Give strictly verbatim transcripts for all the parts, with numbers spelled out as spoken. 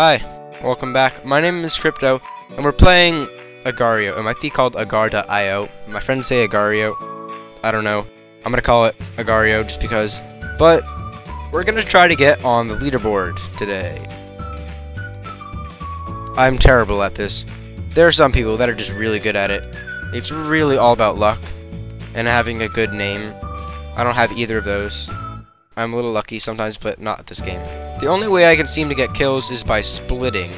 Hi, welcome back. My name is Crypto, and we're playing Agario. It might be called agar dot i o. My friends say Agario. I don't know. I'm gonna call it Agario just because. But we're gonna try to get on the leaderboard today. I'm terrible at this. There are some people that are just really good at it. It's really all about luck and having a good name. I don't have either of those. I'm a little lucky sometimes, but not at this game. The only way I can seem to get kills is by splitting,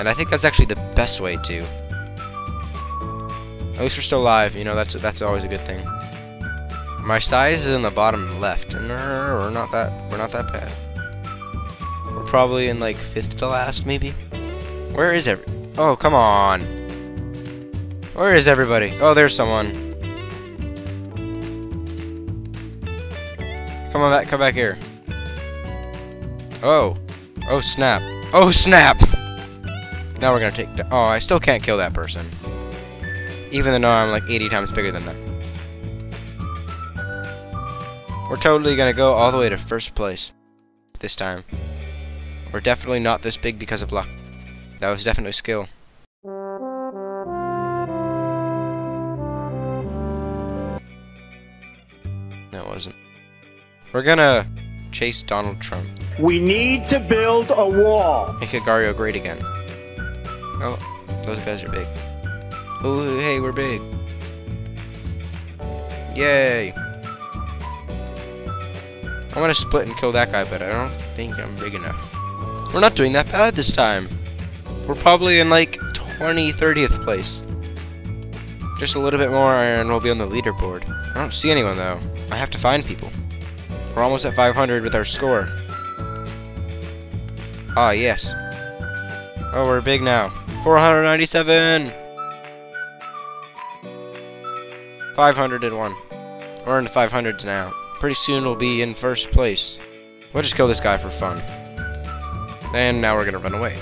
and I think that's actually the best way to. At least we're still alive, you know, that's that's always a good thing. My size is in the bottom left, and we're not that we're not that bad. We're probably in like fifth to last, maybe. Where is every? Oh, come on! Where is everybody? Oh, there's someone. Come on back, come back here. Oh. Oh, snap. Oh, snap! Now we're gonna take... Oh, I still can't kill that person. Even though I'm like eighty times bigger than that. We're totally gonna go all the way to first place. This time. We're definitely not this big because of luck. That was definitely skill. No, it wasn't. We're gonna chase Donald Trump. We need to build a wall. Make Agario great again. Oh, those guys are big. Oh, hey, we're big. Yay. I want to split and kill that guy, but I don't think I'm big enough. We're not doing that bad this time. We're probably in like twentieth, thirtieth place. Just a little bit more and we'll be on the leaderboard. I don't see anyone though. I have to find people. We're almost at five hundred with our score. Ah, yes. Oh, we're big now. four hundred ninety-seven! five hundred one. We're in the five hundreds now. Pretty soon we'll be in first place. We'll just kill this guy for fun. And now we're gonna run away.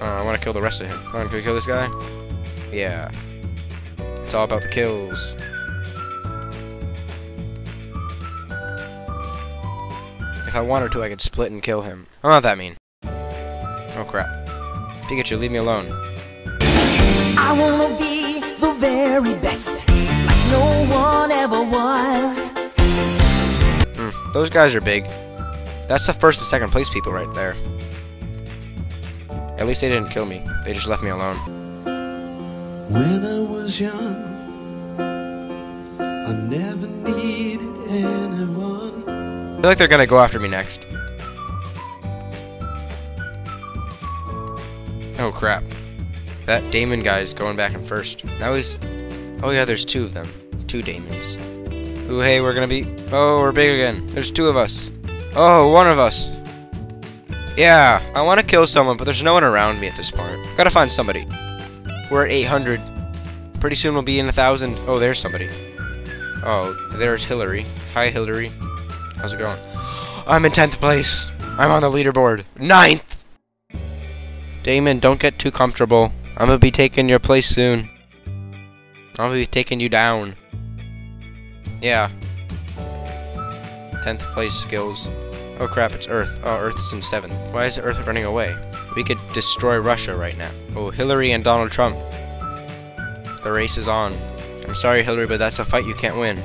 Uh, I wanna kill the rest of him. Come on, can we kill this guy? Yeah. It's all about the kills. If I wanted to, I could split and kill him. I don't know what that means. Oh crap. Pikachu, leave me alone. I wanna be the very best, like no one ever was. Mm, those guys are big. That's the first and second place people right there. At least they didn't kill me. They just left me alone. When I was young, I never needed anyone. I feel like they're gonna go after me next. Oh crap. That Damon guy is going back in first. Now he's... Oh yeah, there's two of them. Two Damons. Ooh, hey, we're gonna be... Oh, we're big again. There's two of us. Oh, one of us. Yeah, I want to kill someone, but there's no one around me at this point. Gotta find somebody. We're at eight hundred. Pretty soon we'll be in a thousand. Oh, there's somebody. Oh, there's Hillary. Hi, Hillary. How's it going? I'm in tenth place. I'm on the leaderboard. ninth! Damon, don't get too comfortable. I'm gonna be taking your place soon. I'm gonna be taking you down. Yeah. tenth place skills. Oh crap, it's Earth. Oh, Earth's in seventh. Why is Earth running away? We could destroy Russia right now. Oh, Hillary and Donald Trump. The race is on. I'm sorry, Hillary, but that's a fight you can't win.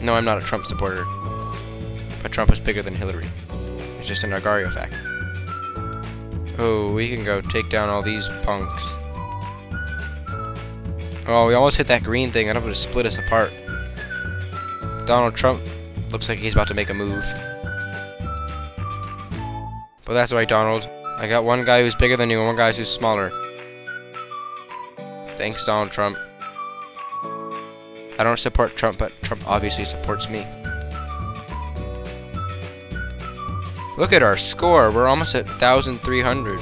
No, I'm not a Trump supporter. But Trump was bigger than Hillary. It's just an Agario fact. Oh, we can go take down all these punks. Oh, we almost hit that green thing. I don't want to split us apart. Donald Trump looks like he's about to make a move. But that's right, Donald. I got one guy who's bigger than you and one guy who's smaller. Thanks, Donald Trump. I don't support Trump, but Trump obviously supports me. Look at our score. We're almost at one thousand three hundred.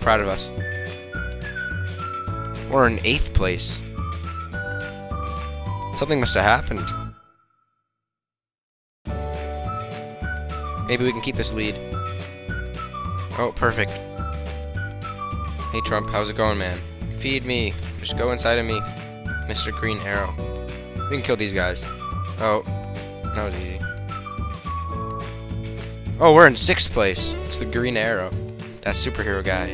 Proud of us. We're in eighth place. Something must have happened. Maybe we can keep this lead. Oh, perfect. Hey, Trump, how's it going, man? Feed me. Just go inside of me. Mister Green Arrow. We can kill these guys. Oh, that was easy. Oh, we're in sixth place. It's the Green Arrow. That superhero guy.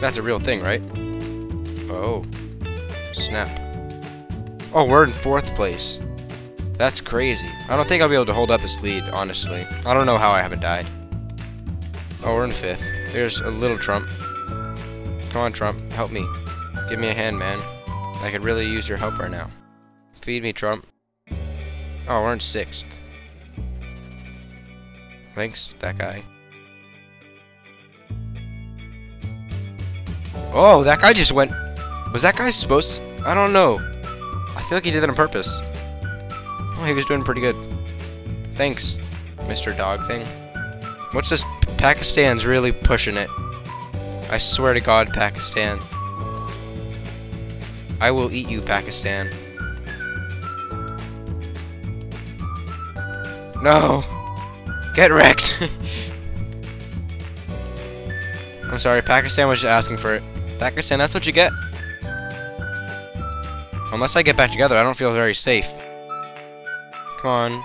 That's a real thing, right? Oh. Snap. Oh, we're in fourth place. That's crazy. I don't think I'll be able to hold up this lead, honestly. I don't know how I haven't died. Oh, we're in fifth. There's a little Trump. Come on, Trump. Help me. Give me a hand, man. I could really use your help right now. Feed me, Trump. Oh, we're in sixth. Thanks, that guy. Oh, that guy just went... Was that guy supposed to... I don't know. I feel like he did that on purpose. Oh, he was doing pretty good. Thanks, Mister Dog thing. What's this? Pakistan's really pushing it. I swear to God, Pakistan. I will eat you, Pakistan. No! Get wrecked! I'm sorry, Pakistan was just asking for it. Pakistan, that's what you get. Unless I get back together, I don't feel very safe. Come on.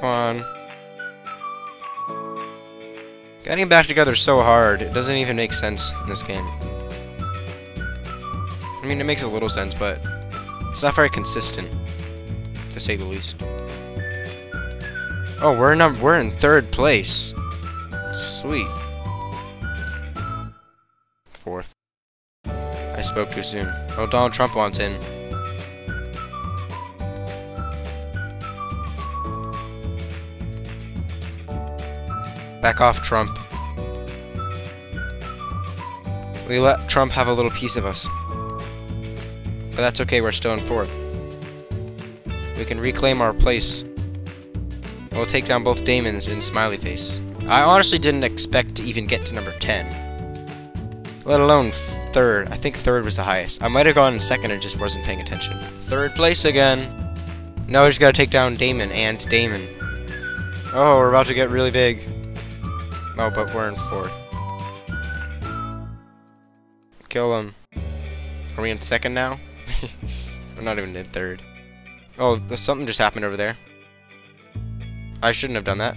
Come on. Getting back together is so hard. It doesn't even make sense in this game. I mean, it makes a little sense, but it's not very consistent, to say the least. Oh, we're in we're in third place. Sweet. Fourth. I spoke too soon. Oh, Donald Trump wants in. Back off, Trump. We let Trump have a little piece of us. But that's okay, we're still in fourth. We can reclaim our place. We'll take down both Damons and Smiley Face. I honestly didn't expect to even get to number ten. Let alone third. I think third was the highest. I might have gone in second and just wasn't paying attention. Third place again. Now I just gotta take down Damon and Damon. Oh, we're about to get really big. Oh, but we're in fourth. Kill him. Are we in second now? We're not even in third. Oh, something just happened over there. I shouldn't have done that.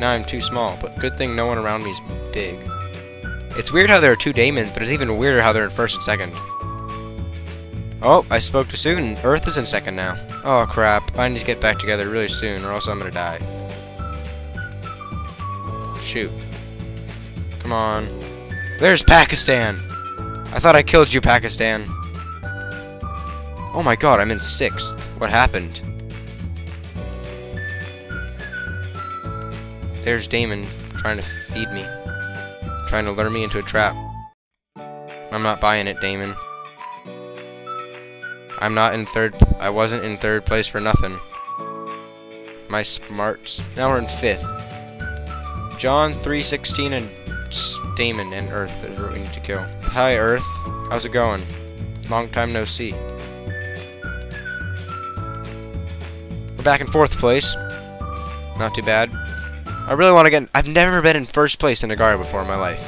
Now I'm too small, but good thing no one around me is big. It's weird how there are two Damons, but it's even weirder how they're in first and second. Oh, I spoke too soon. Earth is in second now. Oh, crap. I need to get back together really soon, or else I'm gonna die. Shoot. Come on. There's Pakistan! I thought I killed you, Pakistan. Oh my god, I'm in sixth. What happened? There's Damon, trying to feed me. Trying to lure me into a trap. I'm not buying it, Damon. I'm not in third... I wasn't in third place for nothing. My smarts. Now we're in fifth. John three sixteen and Damon and Earth is what we need to kill. Hi, Earth. How's it going? Long time no see. Back in fourth place. Not too bad. I really want to get... I've never been in first place in Agario before in my life.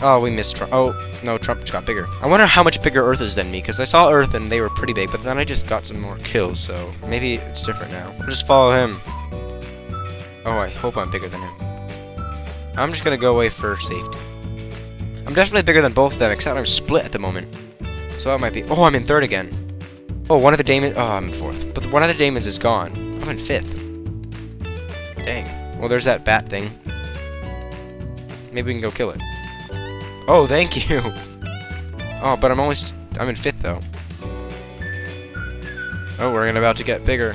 Oh, we missed Trump. Oh, no, Trump just got bigger. I wonder how much bigger Earth is than me, because I saw Earth and they were pretty big, but then I just got some more kills, so maybe it's different now. I'll just follow him. Oh, I hope I'm bigger than him. I'm just going to go away for safety. I'm definitely bigger than both of them, except I'm split at the moment. So that might be... Oh, I'm in third again. Oh, one of the Damons... Oh, I'm in fourth. But one of the Damons is gone. I'm in fifth. Dang. Well, there's that bat thing. Maybe we can go kill it. Oh, thank you! Oh, but I'm almost... I'm in fifth, though. Oh, we're about to get bigger.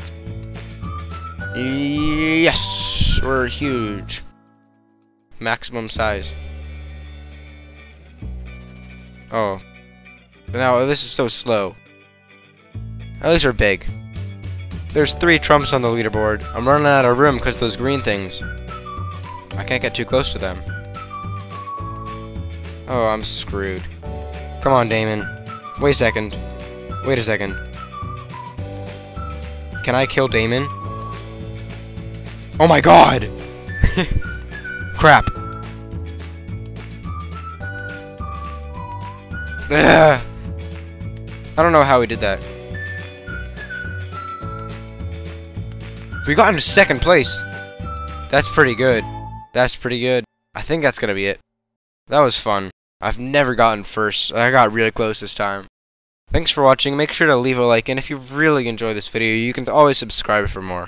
Yes! We're huge. Maximum size. Oh. Now, this is so slow. At least we're big. There's three Trumps on the leaderboard. I'm running out of room because of those green things. I can't get too close to them. Oh, I'm screwed. Come on, Damon. Wait a second. Wait a second. Can I kill Damon? Oh my god! Crap. Ugh. I don't know how he did that. We got into second place. That's pretty good. That's pretty good. I think that's gonna be it. That was fun. I've never gotten first. I got really close this time. Thanks for watching. Make sure to leave a like, and if you really enjoyed this video, you can always subscribe for more.